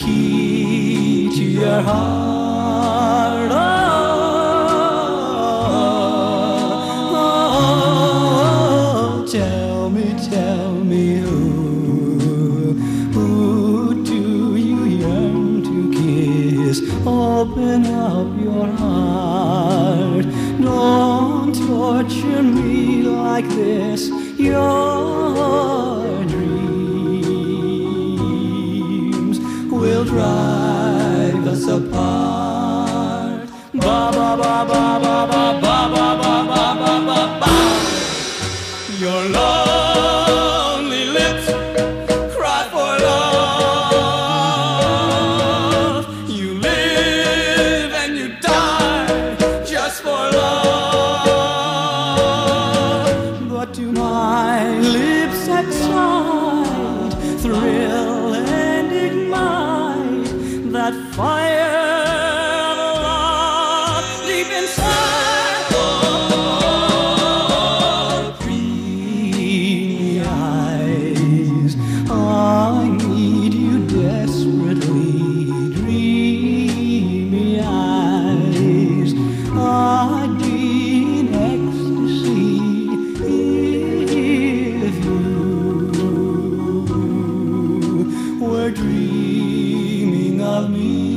key to your heart. Oh, oh, oh, oh, tell me who do you yearn to kiss? Open up your heart. Don't torture me like this. Your dreams will drive us apart. Ba ba ba ba ba ba ba ba ba ba ba ba. Your lonely lips cry for love. You live and you die just for love. But to my lips excite, thrill and ignite that fire locked deep inside. Oh, dreamy eyes, I need you desperately. Dreamy eyes, I'd be in ecstasy if you were dreaming of me.